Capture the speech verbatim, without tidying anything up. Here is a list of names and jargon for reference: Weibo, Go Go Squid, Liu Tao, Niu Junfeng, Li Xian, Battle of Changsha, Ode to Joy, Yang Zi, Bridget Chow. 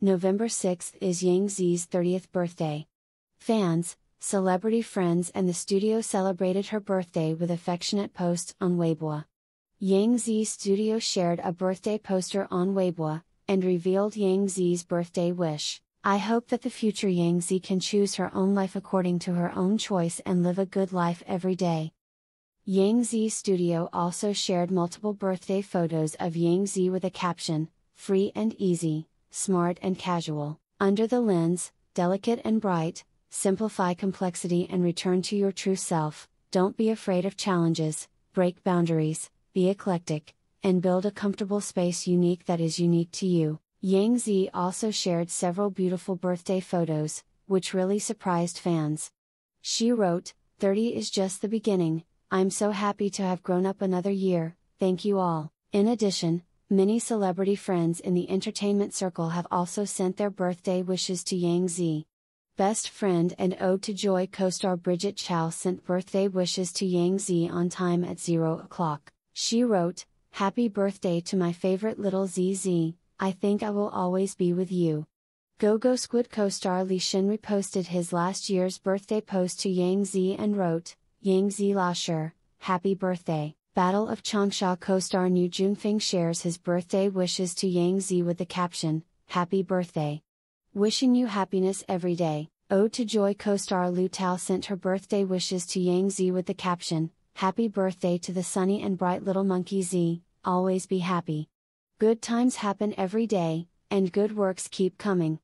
November sixth is Yang Zi's thirtieth birthday. Fans, celebrity friends and the studio celebrated her birthday with affectionate posts on Weibo. Yang Zi's studio shared a birthday poster on Weibo, and revealed Yang Zi's birthday wish: I hope that the future Yang Zi can choose her own life according to her own choice and live a good life every day. Yang Zi's studio also shared multiple birthday photos of Yang Zi with a caption, free and easy, smart and casual, under the lens, delicate and bright, simplify complexity and return to your true self, don't be afraid of challenges, break boundaries, be eclectic, and build a comfortable space unique that is unique to you. Yang Zi also shared several beautiful birthday photos, which really surprised fans. She wrote, thirty is just the beginning, I'm so happy to have grown up another year, thank you all. In addition, many celebrity friends in the entertainment circle have also sent their birthday wishes to Yang Zi. Best Friend and Ode to Joy co-star Bridget Chow sent birthday wishes to Yang Zi on time at zero o'clock. She wrote, happy birthday to my favorite little Z Z. I think I will always be with you. Go Go Squid co-star Li Xian reposted his last year's birthday post to Yang Zi and wrote, Yang Zi Lasher, happy birthday. Battle of Changsha co-star Niu Junfeng shares his birthday wishes to Yang Zi with the caption, happy birthday. Wishing you happiness every day. Ode to Joy co-star Liu Tao sent her birthday wishes to Yang Zi with the caption, happy birthday to the sunny and bright little monkey Z, always be happy. Good times happen every day, and good works keep coming.